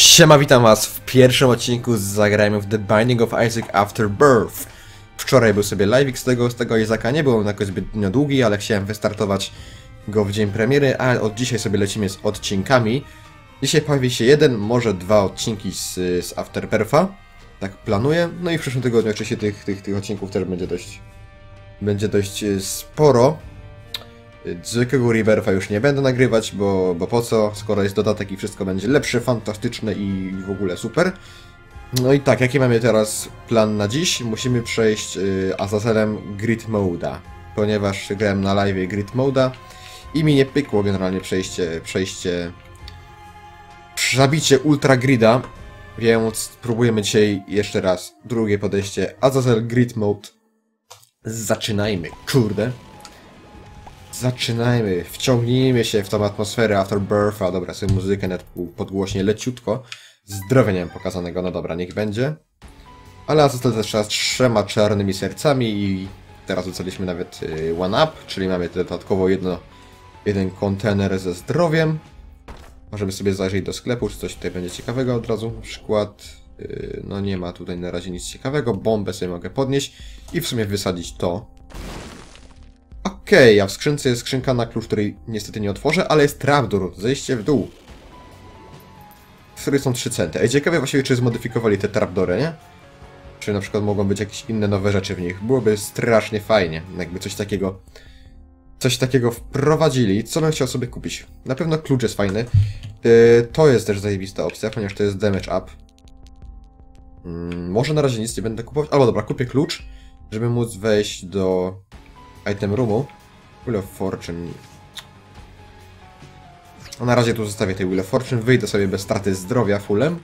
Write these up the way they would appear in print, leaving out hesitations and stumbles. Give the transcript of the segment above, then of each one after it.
Siema, witam was w pierwszym odcinku z Zagrajmy w The Binding of Isaac Afterbirth. Wczoraj był sobie live'ik z tego Isaaca, nie był on jakoś zbytnio długi, ale chciałem wystartować go w dzień premiery, a od dzisiaj sobie lecimy z odcinkami. Dzisiaj pojawi się jeden, może dwa odcinki z Afterbirth'a, tak planuję. No i w przyszłym tygodniu oczywiście tych odcinków też będzie dość sporo. Zwykłego Rebirth'a już nie będę nagrywać, bo po co, skoro jest dodatek i wszystko będzie lepsze, fantastyczne i w ogóle super. No i tak, jaki mamy teraz plan na dziś? Musimy przejść Azazelem Grid Mode'a, ponieważ grałem na live'ie Grid Mode'a i mi nie pykło generalnie zabicie Ultra Greeda, więc próbujemy dzisiaj jeszcze raz drugie podejście Azazel Grid Mode. Zaczynajmy, kurde. Zaczynajmy, wciągnijmy się w tą atmosferę Afterbirth'a. Dobra, sobie muzykę nawet podgłośnie leciutko. Zdrowia nie mam pokazanego, no dobra, niech będzie. Ale został też raz 3 czarnymi sercami i teraz dostaliśmy nawet one up, czyli mamy dodatkowo jeden kontener ze zdrowiem. Możemy sobie zajrzeć do sklepu, czy coś tutaj będzie ciekawego od razu. Na przykład, no nie ma tutaj na razie nic ciekawego. Bombę sobie mogę podnieść i w sumie wysadzić to. Okej, a w skrzynce jest skrzynka na klucz, której niestety nie otworzę, ale jest Trapdoor, zejście w dół, w której są 3 centy. Ej, ciekawe właściwie, czy zmodyfikowali te Trapdoory, nie? Czy na przykład mogą być jakieś inne nowe rzeczy w nich. Byłoby strasznie fajnie, jakby coś takiego wprowadzili. Co bym chciał sobie kupić? Na pewno klucz jest fajny. To jest też zajebista opcja, ponieważ to jest damage up. Może na razie nic nie będę kupować, albo dobra, kupię klucz, żeby móc wejść do item roomu. Will of Fortune. A na razie tu zostawię tej Will of Fortune. Wyjdę sobie bez straty zdrowia fullem.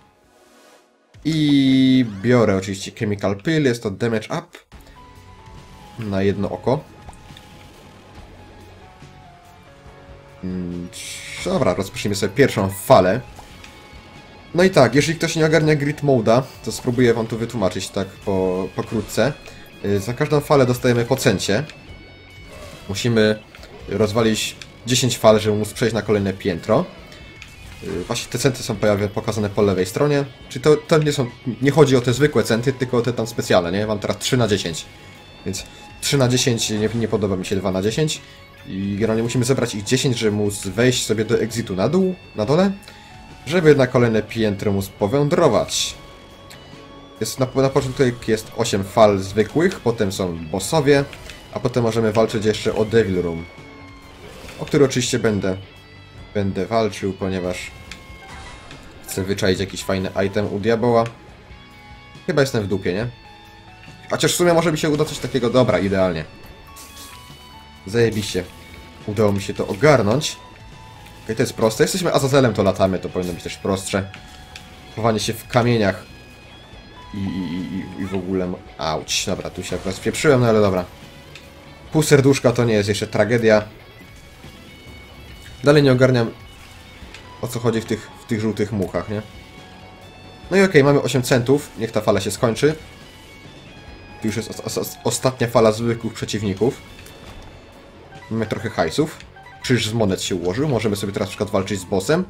I biorę oczywiście Chemical Pill. Jest to damage up. Na jedno oko. Dobra, rozpocznijmy sobie pierwszą falę. No i tak, jeżeli ktoś nie ogarnia Grid Mode'a, to spróbuję wam tu wytłumaczyć tak pokrótce. Za każdą falę dostajemy po centie. Musimy rozwalić 10 fal, żeby móc przejść na kolejne piętro. Właśnie te centy są pokazane po lewej stronie. Czyli to nie chodzi o te zwykłe centy, tylko o te tam specjalne, nie? Mam teraz 3×10. Więc 3×10 nie podoba mi się 2×10. I generalnie musimy zebrać ich 10, żeby móc wejść sobie do exitu na dół, na dole. Żeby na kolejne piętro móc powędrować. Jest, na początku jest 8 fal zwykłych, potem są bossowie. A potem możemy walczyć jeszcze o Devil Room, o który oczywiście będę walczył, ponieważ chcę wyczaić jakiś fajny item u diaboła. Chyba jestem w dupie, nie? Chociaż w sumie może mi się uda coś takiego. Dobra, idealnie. Zajebiście. Udało mi się to ogarnąć. Okej, to jest proste. Jesteśmy Azazelem, to latamy, to powinno być też prostsze. Chowanie się w kamieniach i w ogóle... Auć, dobra, tu się akurat spieprzyłem, no ale dobra. Pół serduszka to nie jest jeszcze tragedia. Dalej nie ogarniam, o co chodzi w tych żółtych muchach, nie? No i okej, mamy 8 centów. Niech ta fala się skończy. Tu już jest ostatnia fala zwykłych przeciwników. Mamy trochę hajsów. Krzyż z monet się ułożył. Możemy sobie teraz na przykład walczyć z bossem.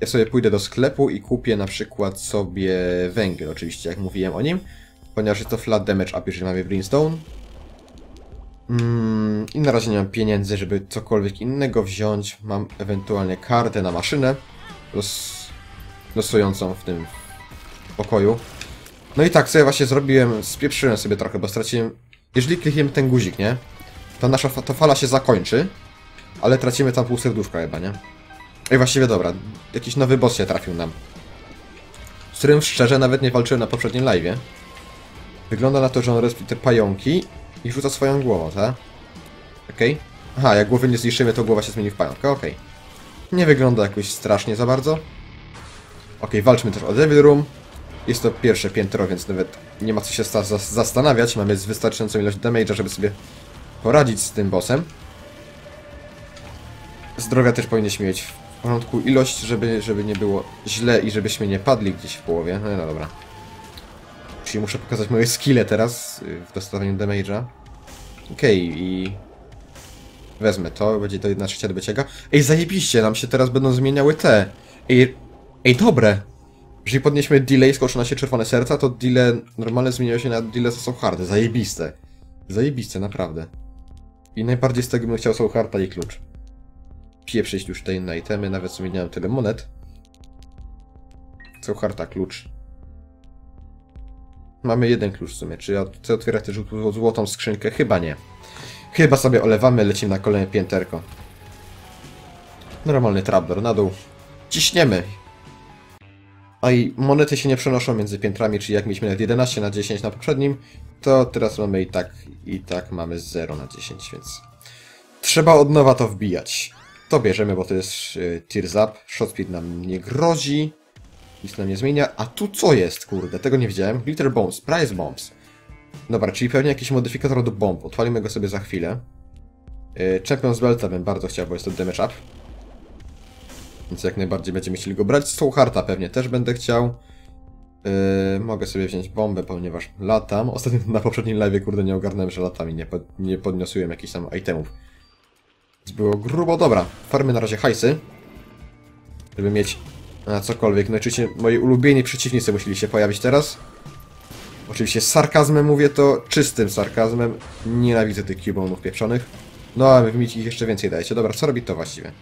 Ja sobie pójdę do sklepu i kupię na przykład sobie węgiel, oczywiście, jak mówiłem o nim. Ponieważ jest to flat damage up, jeżeli mamy Brimstone. I na razie nie mam pieniędzy, żeby cokolwiek innego wziąć. Mam ewentualnie kartę na maszynę losującą w tym pokoju. No i tak sobie właśnie zrobiłem, spieprzyłem sobie trochę, bo straciłem... Jeżeli klikniemy ten guzik, nie? To nasza ta fala się zakończy, ale tracimy tam pół serduszka chyba, nie? I właściwie dobra, jakiś nowy boss się trafił nam, z którym szczerze nawet nie walczyłem na poprzednim live'ie. Wygląda na to, że on rozbił te pająki i rzuca swoją głową, tak? Okej. Okay. Aha, jak głowy nie zniszczymy, to głowa się zmieni w pająka, okej. Okay. Nie wygląda jakoś strasznie za bardzo. Okej, okay, walczmy też o Devil Room. Jest to pierwsze piętro, więc nawet nie ma co się zastanawiać. Mamy wystarczającą ilość damage'a, żeby sobie poradzić z tym bossem. Zdrowia też powinniśmy mieć w porządku ilość, żeby nie było źle i żebyśmy nie padli gdzieś w połowie. No, no dobra. Czyli muszę pokazać moje skille teraz w dostawaniu damage'a. Okej, i... Wezmę to, będzie to 1/3 odbyciega. Ej, zajebiście, nam się teraz będą zmieniały te. Ej, dobre! Jeżeli podnieśmy delay, skoczy na się czerwone serca, to delay normalne zmieniło się na delay za Soul Hearty. Zajebiste. Zajebiste, naprawdę. I najbardziej z tego bym chciał Soul Hearta i klucz. Pieprzyć już te inne itemy, nawet sobie nie mam tyle monet. Soul Hearta, klucz. Mamy jeden klucz w sumie. Czy chcę otwierać też złotą skrzynkę? Chyba nie. Chyba sobie olewamy, lecimy na kolejne pięterko. Normalny trapdoor na dół. Ciśniemy. A i monety się nie przenoszą między piętrami, czyli jak mieliśmy nawet 11 na 10 na poprzednim, to teraz mamy i tak mamy 0 na 10, więc... Trzeba od nowa to wbijać. To bierzemy, bo to jest Tears Up. Shot speed nam nie grozi. Nic nam nie zmienia. A tu co jest, kurde? Tego nie widziałem. Glitter Bombs, Price Bombs. Dobra, czyli pewnie jakiś modyfikator do bomb. Odpalimy go sobie za chwilę. Champions Belta bym bardzo chciał, bo jest to damage up. Więc jak najbardziej będziemy chcieli go brać. Soul Hearta pewnie też będę chciał. Mogę sobie wziąć bombę, ponieważ latam. Ostatnio na poprzednim live'ie, kurde, nie ogarnąłem, że latam i nie podniosłem jakichś tam itemów. Więc było grubo. Dobra, farmy na razie hajsy. Żeby mieć na cokolwiek. No i oczywiście moi ulubieni przeciwnicy musieli się pojawić teraz. Oczywiście z sarkazmem mówię to, czystym sarkazmem. Nienawidzę tych cubonów pieprzonych. No ale wy mi ich jeszcze więcej dajecie. Dobra, co robi to właściwie?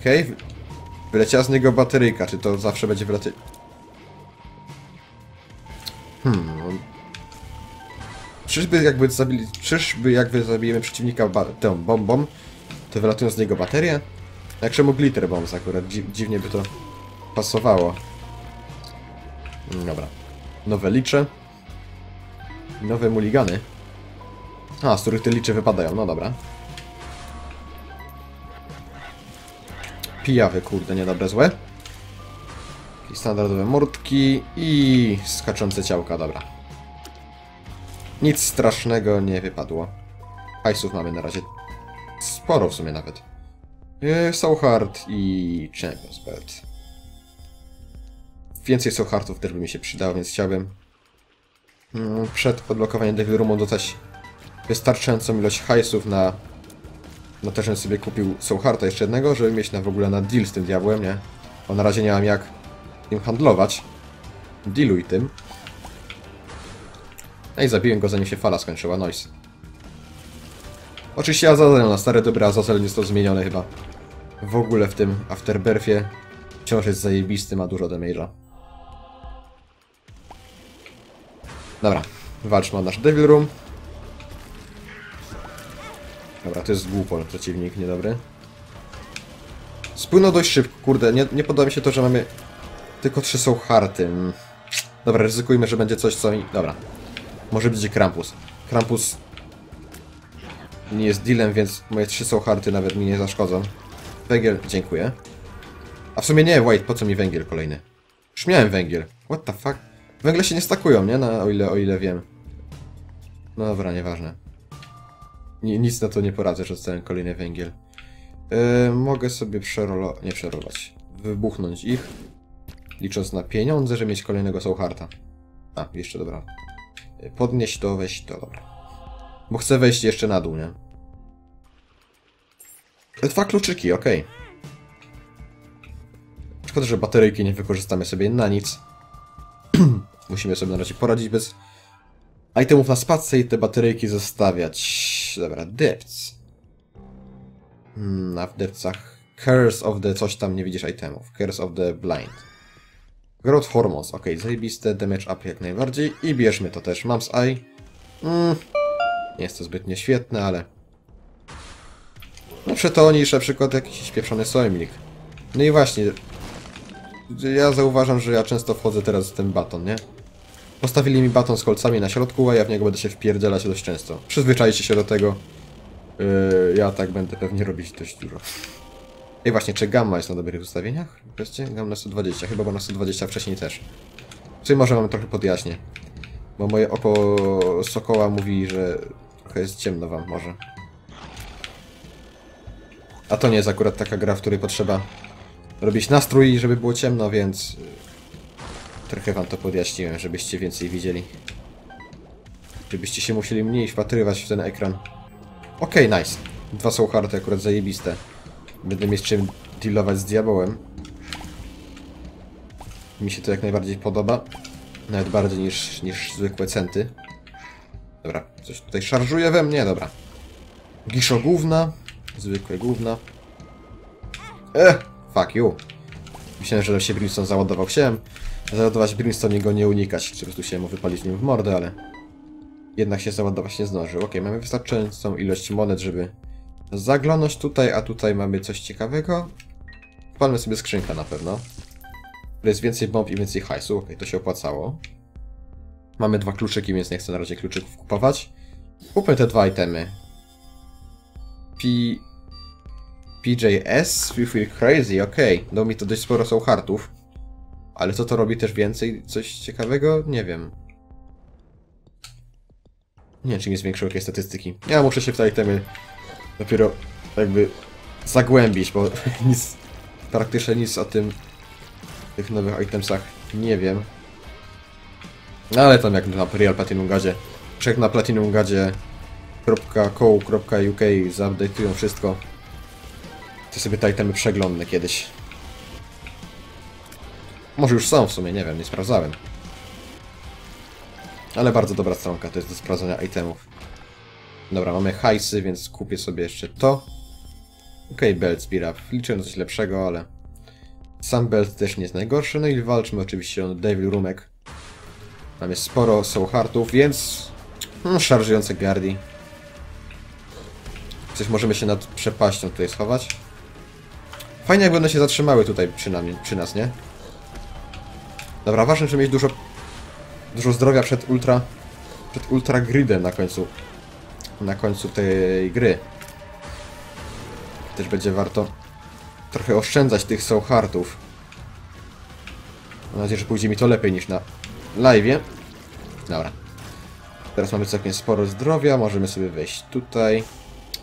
Okej. Okay. Wyleciała z niego bateryjka. Czy to zawsze będzie wylecieć? Czyżby jakby zabijemy przeciwnika tą bombą, to wylatują z niego baterie? Jak czemu Glitter Bombs akurat? Dziwnie by to pasowało. Dobra. Nowe licze. Nowe muligany. A, z których te licze wypadają. No dobra. Pijawy, kurde, niedobre, złe. Jakieś standardowe mordki i skaczące ciałka, dobra. Nic strasznego nie wypadło. Hajsów mamy na razie sporo w sumie nawet. Soul Heart i Champions Belt. Więcej Soul Heartów też by mi się przydało, więc chciałbym przed odblokowaniem Devil Roomu dostać wystarczającą ilość hajsów na... No też bym sobie kupił Soul Hearta jeszcze jednego, żeby mieć na w ogóle na deal z tym diabłem, nie? Bo na razie nie mam jak nim handlować. Dealuj tym. No i zabiłem go, zanim się fala skończyła, noise. Oczywiście Azazel, na stare dobre Azazel nie jest to zmienione chyba. W ogóle w tym Afterbirthie wciąż jest zajebisty, ma dużo damage'a. Dobra, walczmy o nasz Devil Room. Dobra, to jest głupol przeciwnik, niedobry. Spłynął dość szybko, kurde, nie podoba mi się to, że mamy tylko 3 Soul Hearty. Dobra, ryzykujmy, że będzie coś, co mi... Dobra. Może będzie Krampus. Krampus nie jest dealem, więc moje 3 Soul Hearty nawet mi nie zaszkodzą. Węgiel, dziękuję. A w sumie nie, wait, po co mi węgiel kolejny? Już miałem węgiel. What the fuck? Węgle się nie stakują, nie? No, o ile wiem. No dobra, nieważne. Nic na to nie poradzę, że dostałem kolejny węgiel. Mogę sobie wybuchnąć ich. Licząc na pieniądze, żeby mieć kolejnego Soul Hearta. A, jeszcze dobra. Podnieść to, weź to, dobra. Bo chcę wejść jeszcze na dół, nie? 2 kluczyki, okej. Szkoda, że bateryjki nie wykorzystamy sobie na nic. Musimy sobie na razie poradzić bez... itemów na spadce i te bateryjki zostawiać. Dobra, depths. A w depthsach Curse of the... coś tam, nie widzisz itemów. Curse of the Blind. Growth Hormones, okej, zajebiste. Damage up jak najbardziej. I bierzmy to też. Mom's Eye. Nie jest to zbytnie świetne, ale... No przeto niż na przykład jakiś śpiewszony sojmlik. No i właśnie. Ja zauważam, że ja często wchodzę teraz w ten baton, nie? Postawili mi baton z kolcami na środku, a ja w niego będę się wpierdzielać dość często. Przyzwyczajcie się do tego. Ja tak będę pewnie robić dość dużo. I właśnie, czy gamma jest na dobrych ustawieniach? Wreszcie? Gamma 120, chyba była na 120 wcześniej też. Czyli może wam trochę podjaśnię. Bo moje oko sokoła mówi, że trochę jest ciemno wam może. A to nie jest akurat taka gra, w której potrzeba robić nastrój, żeby było ciemno, więc... Trochę wam to podjaśniłem, żebyście więcej widzieli. Żebyście się musieli mniej wpatrywać w ten ekran. Okej, nice. 2 Soul Hearty akurat zajebiste. Będę mieć czym dealować z diabełem. Mi się to jak najbardziej podoba. Nawet bardziej niż zwykłe centy. Dobra, coś tutaj szarżuje we mnie, dobra. Giszo gówna. Zwykłe gówna. Fuck you. Myślałem, że się Brimstone załadował. Chciałem załadować Brimstone i go nie unikać. Po prostu chciałem mu wypalić nim w mordę, ale... Jednak się załadować nie zdążył. Okej, mamy wystarczającą ilość monet, żeby zaglądać tutaj, a tutaj mamy coś ciekawego. Palmy sobie skrzynkę na pewno. Jest więcej bomb i więcej hajsu. Okej, to się opłacało. Mamy dwa kluczyki, więc nie chcę na razie kluczyków kupować. Kupmy te dwa itemy. PJS? You feel crazy, okej. Dał mi to dość sporo Soul Heartów. Ale co to robi też więcej? Coś ciekawego? Nie wiem. Nie wiem, czy nie zwiększyły jakieś statystyki. Ja muszę się w te itemy dopiero jakby zagłębić, bo nic, praktycznie nic o tym, tych nowych itemsach nie wiem. No ale tam jak na Real Platinum Gadzie, czek na Platinum Gadzie.co.uk zaupdate'ują wszystko. To sobie te itemy przeglądnę kiedyś. Może już są w sumie, nie wiem, nie sprawdzałem. Ale bardzo dobra stronka, to jest do sprawdzenia itemów. Dobra, mamy hajsy, więc kupię sobie jeszcze to. Okej, belt speed up. Liczę na coś lepszego, ale... Sam belt też nie jest najgorszy, no i walczmy oczywiście o Devil Roomek. Mamy sporo Soul Heartów, więc... szarżujące guardi. Coś możemy się nad przepaścią tutaj schować. Fajnie jakby one się zatrzymały tutaj przy nas, nie? Dobra, ważne, żeby mieć dużo zdrowia przed ultra gridem na końcu. Na końcu tej gry. Też będzie warto trochę oszczędzać tych Soul Heartów. Mam nadzieję, że pójdzie mi to lepiej niż na live'ie. Dobra. Teraz mamy całkiem sporo zdrowia, możemy sobie wejść tutaj.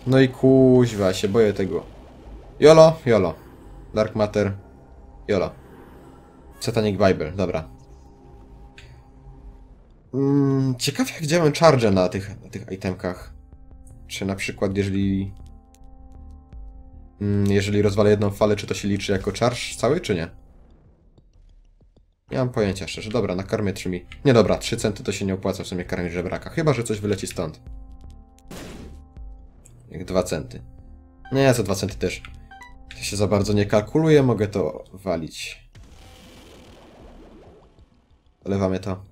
No i kuźwa, się boję tego. Jolo, jolo. Dark Matter, jolo. Satanic Bible, dobra. Ciekawie jak działają charge na tych itemkach. Czy na przykład jeżeli rozwalę jedną falę, czy to się liczy jako charge cały, czy nie? Nie mam pojęcia szczerze. Dobra, nakarmię 3 mi. Nie dobra, 3 centy to się nie opłaca w sumie karmić żebraka. Chyba, że coś wyleci stąd. Jak 2 centy. Nie, za 2 centy też. To się za bardzo nie kalkuluje, mogę to walić. Olewamy to.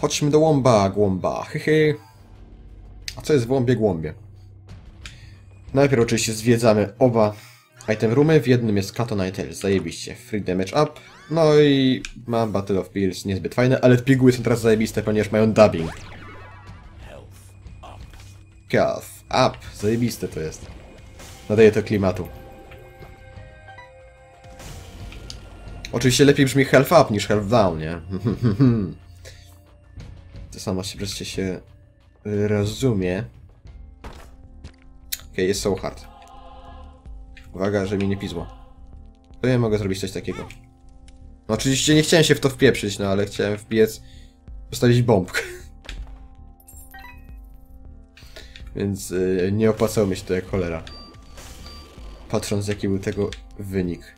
Chodźmy do łomba, głomba. Hehe. A co jest w łąbie, głąbie? Najpierw oczywiście zwiedzamy oba item roomy. W jednym jest Kato Night Tales, zajebiście. Free damage up. No i mam Battle of Pills, niezbyt fajne, ale piguły są teraz zajebiste, ponieważ mają dubbing. Health up. Zajebiste to jest. Nadaje to klimatu. Oczywiście lepiej brzmi health up niż health down, nie? To samo się wreszcie się rozumie. Okej, jest Soul Heart. Uwaga, że mi nie pizło. To ja mogę zrobić coś takiego. No oczywiście nie chciałem się w to wpieprzyć, no ale chciałem wbiec... Postawić bombkę. Więc nie opłacało mi się to jak cholera. Patrząc jaki był tego wynik.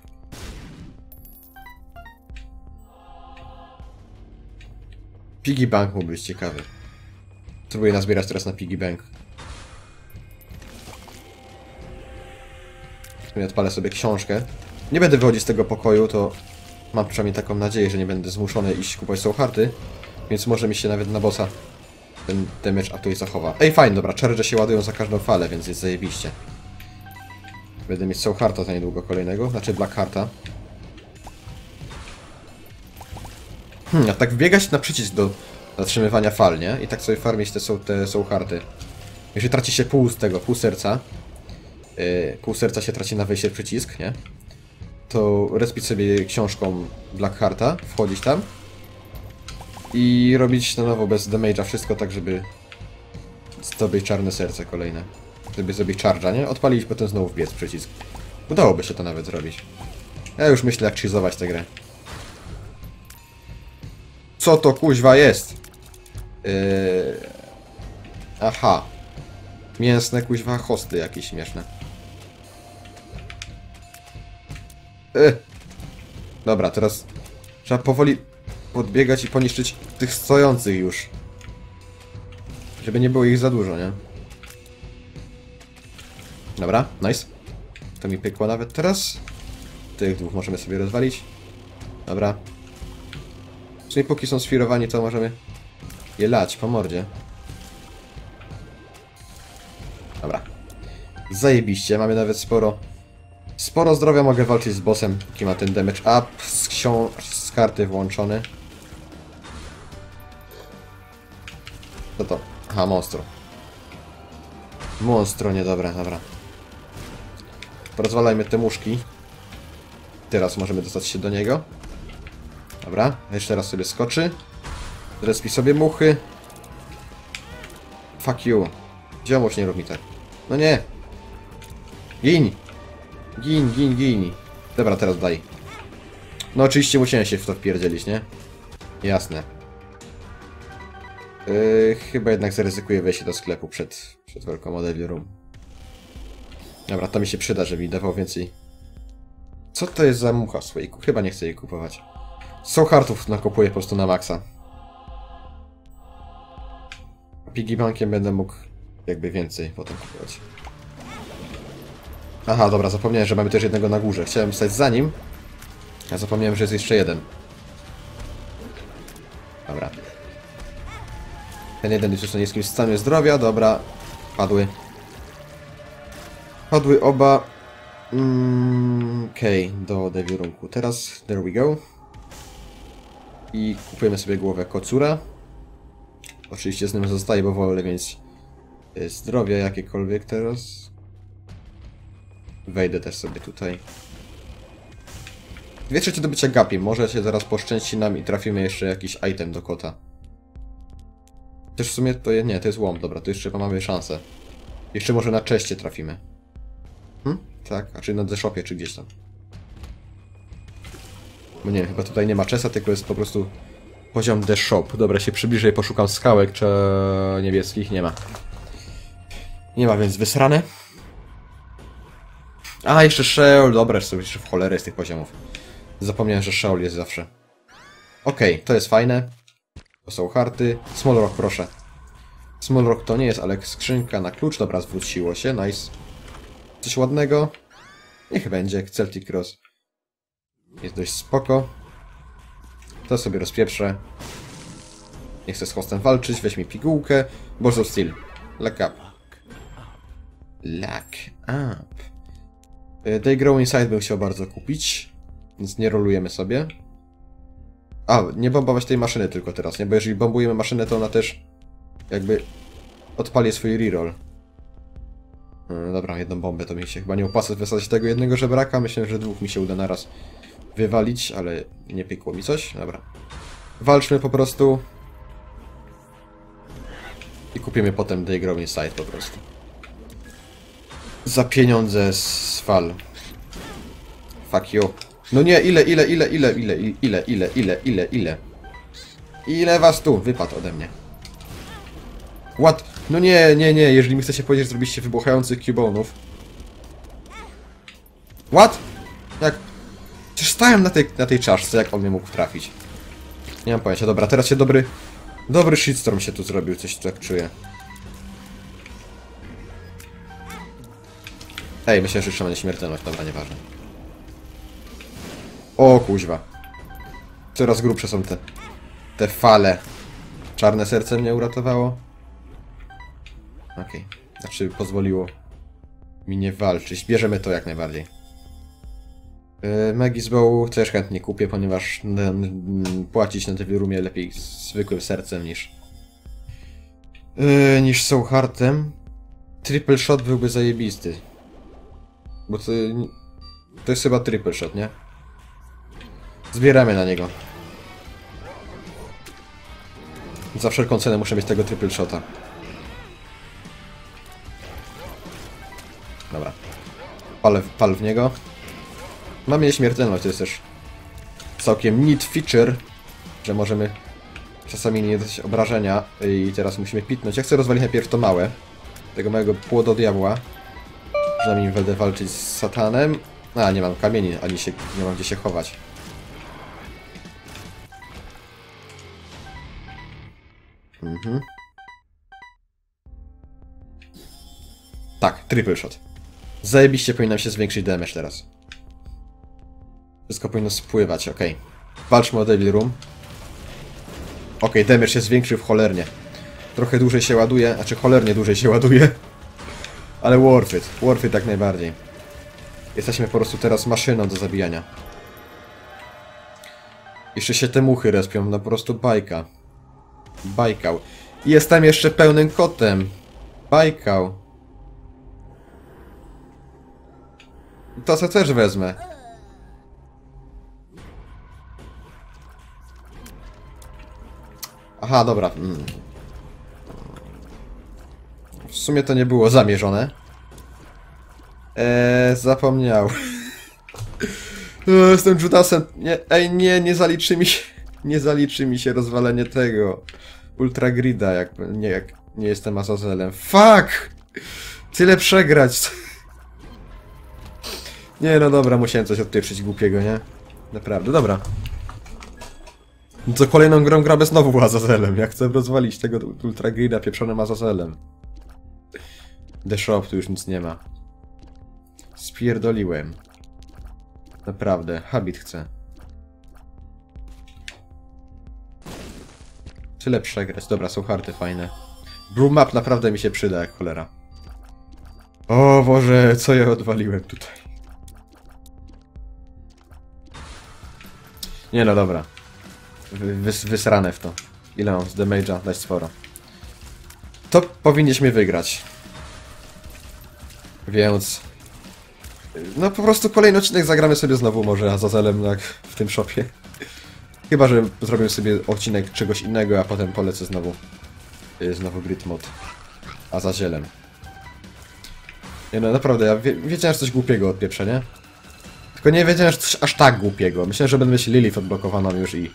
Piggybank mógł być ciekawy. Spróbuję nazbierać teraz na Piggybank. Odpalę sobie książkę. Nie będę wychodzić z tego pokoju, to mam przynajmniej taką nadzieję, że nie będę zmuszony iść kupować Soul Hearty, więc może mi się nawet na bossa ten damage a tutaj zachowa. Ej, fajnie, dobra, charge się ładują za każdą falę, więc jest zajebiście. Będę mieć Soul Hearta za niedługo kolejnego, znaczy Black Hearta. A tak wbiegać na przycisk do zatrzymywania fal, nie? I tak sobie farmić te Soul Hearty. Jeśli traci się pół z tego, pół serca, się traci na wejście w przycisk, nie? To respić sobie książką Black Hearta, wchodzić tam i robić na nowo bez damage'a wszystko tak, żeby zdobyć czarne serce kolejne. Żeby zrobić charge'a, nie? Odpalić, potem znowu wbiec w przycisk. Udałoby się to nawet zrobić. Ja już myślę jak cheezować tę grę. Co to kuźwa jest? Aha. Mięsne kuźwa hosty jakieś śmieszne. Dobra, teraz trzeba powoli podbiegać i poniszczyć tych stojących już. Żeby nie było ich za dużo, nie? Dobra, nice. To mi pykło nawet teraz. Tych dwóch możemy sobie rozwalić. Dobra. Czyli póki są sfirowani, to możemy je lać po mordzie. Dobra. Zajebiście, mamy nawet sporo... Sporo zdrowia, mogę walczyć z bossem, jaki ma ten damage up, z karty włączony. Co to? Aha, monstro. Monstro niedobre, dobra. Rozwalajmy te muszki. Teraz możemy dostać się do niego. Dobra, jeszcze raz sobie skoczy. Respi sobie muchy. Fuck you. Ziomuś, nie rób mi tak. No nie. Gin. Gin, gin, gin. Dobra, teraz daj. No oczywiście musiałem się w to wpierdzielić, nie? Jasne. Chyba jednak zaryzykuję wejście do sklepu przed walką o Devil Room. Dobra, to mi się przyda, żeby mi dawał więcej. Co to jest za mucha w słoiku? Chyba nie chcę jej kupować. Soul Heartów nakupuję po prostu na maksa. Piggybankiem będę mógł jakby więcej potem kupować. Aha, dobra, zapomniałem, że mamy też jednego na górze. Chciałem stać za nim, a zapomniałem, że jest jeszcze jeden. Dobra. Ten jeden jest już na niskim stanie zdrowia, dobra. Padły. Padły oba. Okej, do Devil Roomku. Teraz, there we go. I kupujemy sobie głowę kocura. Oczywiście z nim zostaje, bo wolę, więc... Zdrowia jakiekolwiek teraz. Wejdę też sobie tutaj. 2/3 do bycia gapi. Może się zaraz poszczęści nam i trafimy jeszcze jakiś item do kota. Też w sumie to jest... Nie, to jest łom. Dobra, to jeszcze mamy szansę. Jeszcze może na czeście trafimy. Hm? Tak, a czy na The Shopie, czy gdzieś tam. No nie, chyba tutaj nie ma czesa, tylko jest po prostu poziom The Shop. Dobra, się przybliżę i poszukam skałek, czy niebieskich. Nie ma. Nie ma, więc wysrane. A, jeszcze Sheol. Dobra, sobie jeszcze w cholerę z tych poziomów. Zapomniałem, że Sheol jest zawsze. Okej, to jest fajne. To są harty. Small Rock, proszę. Small Rock to nie jest, ale skrzynka na klucz. Dobra, zwróciło się. Nice. Coś ładnego. Niech będzie. Celtic Cross. Jest dość spoko. To sobie rozpieprzę. Nie chcę z hostem walczyć. Weź mi pigułkę. Balls of Steel. Lock up. Lock up. They Grow Inside bym chciał bardzo kupić, więc nie rolujemy sobie. A, nie bombować tej maszyny tylko teraz, nie? Bo jeżeli bombujemy maszynę, to ona też jakby odpali swój reroll. Dobra, jedną bombę to mi się chyba nie opłaca wysadzić tego jednego żebraka. Myślę, że dwóch mi się uda naraz wywalić, ale nie piekło mi coś. Dobra. Walczmy po prostu. I kupimy potem They Grow Inside po prostu. Za pieniądze z fal. Fuck you. No nie, ile was tu wypadł ode mnie? What? No nie, jeżeli mi chcecie powiedzieć, że zrobiliście wybuchających cubonów. What? Jak? Przecież stałem na tej czaszce, jak on mnie mógł trafić. Nie mam pojęcia, dobra, teraz się dobry shitstorm się tu zrobił, coś tak czuję. Ej, myślę, że trzeba nieśmiertelność, dobra, nieważne. O kuźwa. Coraz grubsze są te fale. Czarne serce mnie uratowało. Okej. Znaczy pozwoliło mi nie walczyć. Bierzemy to jak najbardziej. Magisbow też chętnie kupię, ponieważ płacić na Devil Roomie lepiej zwykłym sercem niż Soul Heartem. Triple Shot byłby zajebisty. Bo to jest chyba Triple Shot, nie? Zbieramy na niego. Za wszelką cenę muszę mieć tego Triple Shota. Dobra. Pal w niego. Mamy nieśmiertelność, to jest też całkiem neat feature, że możemy czasami nie dać obrażenia i teraz musimy pitnąć. Ja chcę rozwalić najpierw to małe. Tego małego płodu diabła. Przynajmniej będę walczyć z satanem. A, nie mam kamieni, ani się nie mam gdzie się chować. Mhm. Tak, triple shot. Zajebiście powinna się zwiększyć damage teraz. Wszystko powinno spływać, okej. Walczmy o Devil Room. Okej, damage się zwiększył w cholernie. Trochę dłużej się ładuje, znaczy cholernie dłużej się ładuje. Ale worth it jak najbardziej. Jesteśmy po prostu teraz maszyną do zabijania. Jeszcze się te muchy respią, no po prostu bajka. Bajkał. I jestem jeszcze pełnym kotem. Bajkał. To co też wezmę. Aha, dobra. W sumie to nie było zamierzone. Zapomniał. Jestem Judasem. Nie, ej, nie zaliczy mi się. Nie zaliczy mi się rozwalenie tego. Ultra Greeda, jak nie jestem Azazelem. Fuck! Tyle przegrać. Nie, no dobra, musiałem coś odpieprzyć głupiego, nie? Naprawdę, dobra. Co kolejną grą grabę znowu Azazelem. Ja chcę rozwalić tego Ultra Greeda pieprzonym Azazelem. The Shop, tu już nic nie ma. Spierdoliłem. Naprawdę, Habit chcę. Tyle przegrać. Dobra, są harty fajne. Blue Map naprawdę mi się przyda jak cholera. O Boże, co ja odwaliłem tutaj. Nie no, dobra. Wysrane w to. Ile mam z damage'a? Dać sporo. To powinniśmy wygrać. Więc... no po prostu kolejny odcinek zagramy sobie znowu może Azazelem jak w tym shopie. Chyba, że zrobię sobie odcinek czegoś innego, a potem polecę znowu Grid Mode Azazelem. Nie no, naprawdę, ja wiedziałem, że coś głupiego odpieprzę, nie? Tylko nie wiedziałem, że coś aż tak głupiego. Myślałem, że będę mieć Lilith odblokowaną już i...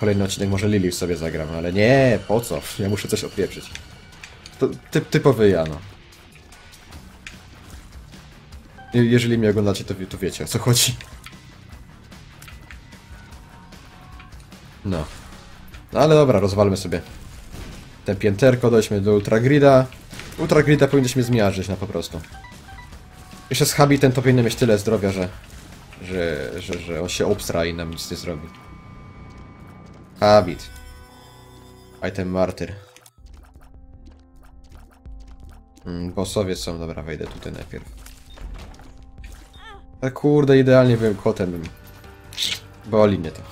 kolejny odcinek może Lilith sobie zagram, ale nie, po co? Ja muszę coś odpieprzyć. To typowy ja, no. Jeżeli mnie oglądacie, to wiecie, o co chodzi. No. No ale dobra, rozwalmy sobie te pięterko, dojdźmy do Ultra Greeda. Ultra Greeda powinniśmy zmiażdżyć, no po prostu. Jeszcze z Habitem to powinien mieć tyle zdrowia, że on się obstra i nam nic nie zrobi. Habit. Item Martyr. Bossowie są, dobra, wejdę tutaj najpierw. A kurde, idealnie byłem kotem. Boli mnie to.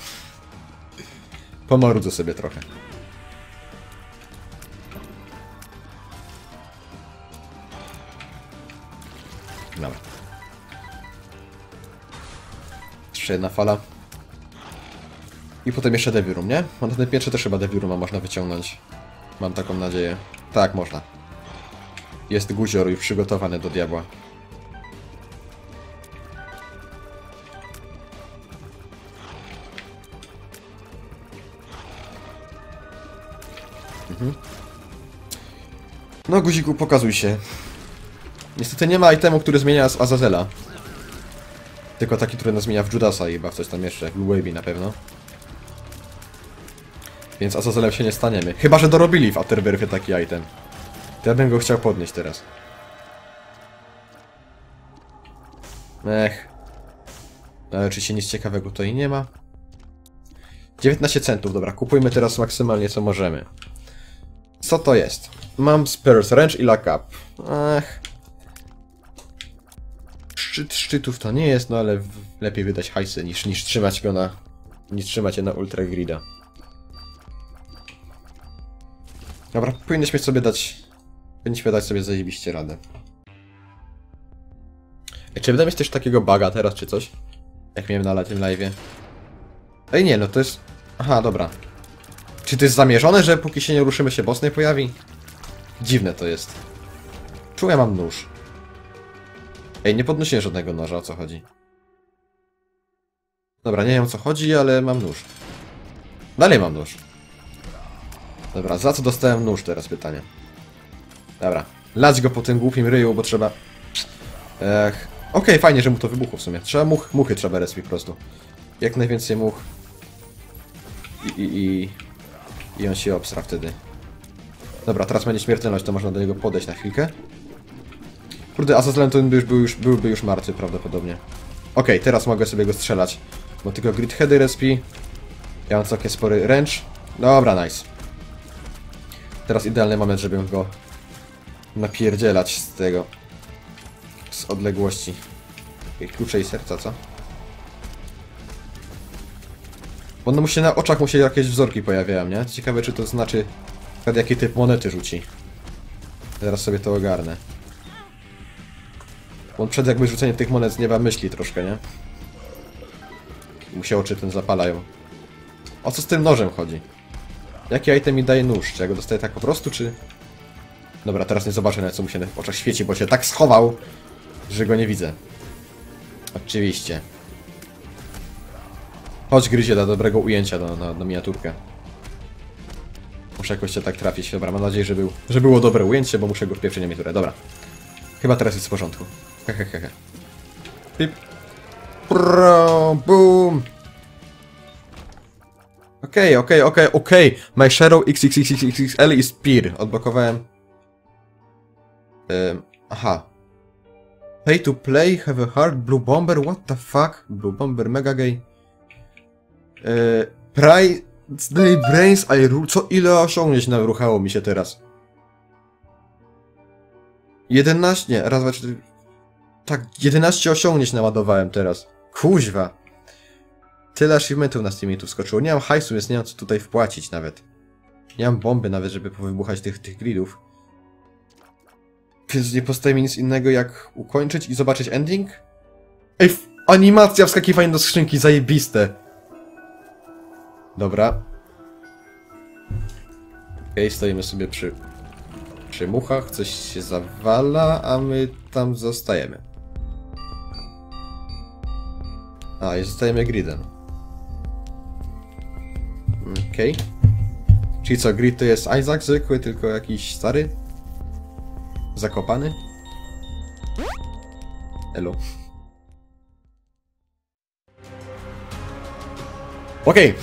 Pomarudzę sobie trochę. Dobra. Jeszcze jedna fala. I potem jeszcze Devil Room, nie? Mam ten pierwszy też chyba Devil Rooma można wyciągnąć. Mam taką nadzieję. Tak, można. Jest guzior już przygotowany do diabła. No guziku, pokazuj się. Niestety nie ma itemu, który zmienia z Azazela. Tylko taki, który nas zmienia w Judasa i chyba w coś tam jeszcze, w Blue Baby na pewno. Więc Azazelem się nie staniemy. Chyba, że dorobili w Afterbirthie taki item. To ja bym go chciał podnieść teraz. Ech. Ale oczywiście nic ciekawego tutaj nie ma. 19 centów, dobra. Kupujmy teraz maksymalnie co możemy. Co to jest? Mam Spares Range i Lockup. Ach. Szczyt szczytów to nie jest, no ale lepiej wydać hajsy niż trzymać go na... niż trzymać je na Ultra Greeda. Dobra, powinniśmy sobie dać... powinniśmy dać sobie zajebiście radę. Ej, czy wyda mi się też takiego buga teraz, czy coś? Jak miałem na tym live'ie. Ej, nie, no to jest... aha, dobra. Czy to jest zamierzone, że póki się nie ruszymy, się boss nie pojawi? Dziwne to jest. Czuję, mam nóż. Ej, nie podnosiłem żadnego noża, o co chodzi. Dobra, nie wiem o co chodzi, ale mam nóż. Dalej mam nóż. Dobra, za co dostałem nóż teraz pytanie. Dobra, lać go po tym głupim ryju, bo trzeba... ech... okej, fajnie, że mu to wybuchło w sumie. Trzeba muchy trzeba respi po prostu. Jak najwięcej much. I on się obsra wtedy. Dobra, teraz będzie śmiertelność, to można do niego podejść na chwilkę. Kurde, Azazelem to byłby już martwy prawdopodobnie. Okej, teraz mogę sobie go strzelać. Bo tylko grid heady respi. Ja mam całkiem spory range. Dobra, nice. Teraz idealny moment, żebym go napierdzielać z tego. Z odległości. Klucze i serca, co? Bo no mu się na oczach jakieś wzorki pojawiają, nie? Ciekawe, czy to znaczy, jaki typ monety rzuci. Zaraz sobie to ogarnę. On przed jakby rzuceniem tych monet z nieba myśli troszkę, nie? Mu się oczy ten zapalają. O co z tym nożem chodzi? Jaki item mi daje nóż? Czy ja go dostaję tak po prostu, czy... Dobra, teraz nie zobaczę nawet, co mu się w oczach świeci, bo się tak schował, że go nie widzę. Oczywiście. Chodź, Gryzie, do dobrego ujęcia na miniaturkę. Muszę jakoś się tak trafić. Dobra, mam nadzieję, że było dobre ujęcie, bo muszę go wpieprzyć na miniaturę. Dobra. Chyba teraz jest w porządku. Hehehehe. Pip. Pro, boom. Okej. My Shadow XXXXXL is Spear. Odblokowałem. Aha. Pay to play, have a heart, Blue Bomber, what the fuck? Blue Bomber, mega gay. Price day brains, I rule. Co ile osiągnięć nawruchało mi się teraz? 11, raz, dwa, cztery. Tak, 11 osiągnięć naładowałem teraz. Kuźwa. Tyle achievementów na Steamie tu wskoczyło. Nie mam hajsu, więc nie mam co tutaj wpłacić nawet. Nie mam bomby nawet, żeby powybuchać tych gridów. Więc nie pozostaje mi nic innego jak ukończyć i zobaczyć ending? Ej, animacja wskakiwania do skrzynki, zajebiste! Dobra. Okej, stoimy sobie przy muchach, coś się zawala, a my tam zostajemy. A, i zostajemy gridem. Okej. Czyli co, grid to jest Isaac zwykły, tylko jakiś stary? Zakopany? Elo. Okej.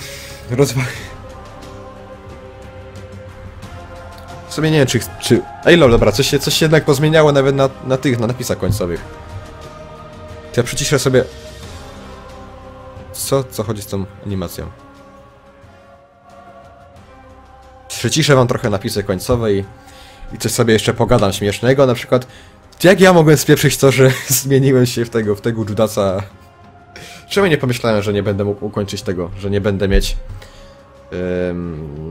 W sumie nie wiem, czy... Ej, lol, dobra, coś się jednak pozmieniało nawet na napisach końcowych. To ja przyciszę sobie... Co chodzi z tą animacją? Przyciszę wam trochę napisy końcowe i coś sobie jeszcze pogadam śmiesznego, na przykład jak ja mogłem spieprzyć to, że zmieniłem się w tego Judasa. Czemu nie pomyślałem, że nie będę mógł ukończyć tego, że nie będę mieć...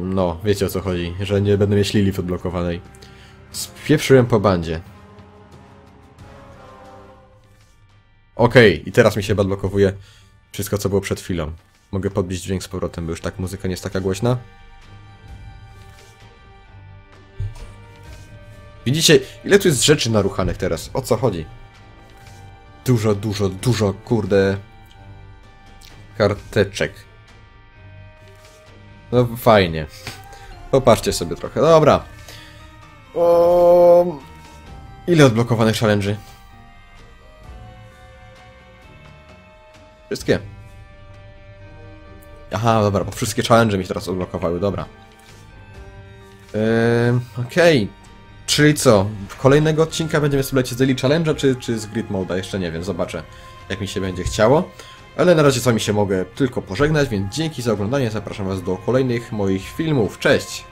no, wiecie o co chodzi, że nie będę mieć Lilith odblokowanej. Spieprzyłem po bandzie. Okej, i teraz mi się odblokowuje wszystko, co było przed chwilą. Mogę podbić dźwięk z powrotem, bo już tak muzyka nie jest taka głośna. Widzicie, ile tu jest rzeczy naruchanych teraz? O co chodzi? Dużo, kurde... karteczek. No fajnie. Popatrzcie sobie trochę. Dobra. Ile odblokowanych challenge'y? Wszystkie. Aha, dobra, bo wszystkie challenge mi się teraz odblokowały, dobra. Okej. Czyli co? Kolejnego odcinka będziemy sobie lecieć z Daily Challenge'a czy z Grid Mode'a? Jeszcze nie wiem, zobaczę jak mi się będzie chciało. Ale na razie z wami się mogę tylko pożegnać, więc dzięki za oglądanie, zapraszam was do kolejnych moich filmów. Cześć!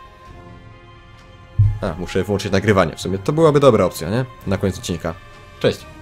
Muszę wyłączyć nagrywanie, w sumie to byłaby dobra opcja, nie? Na koniec odcinka. Cześć!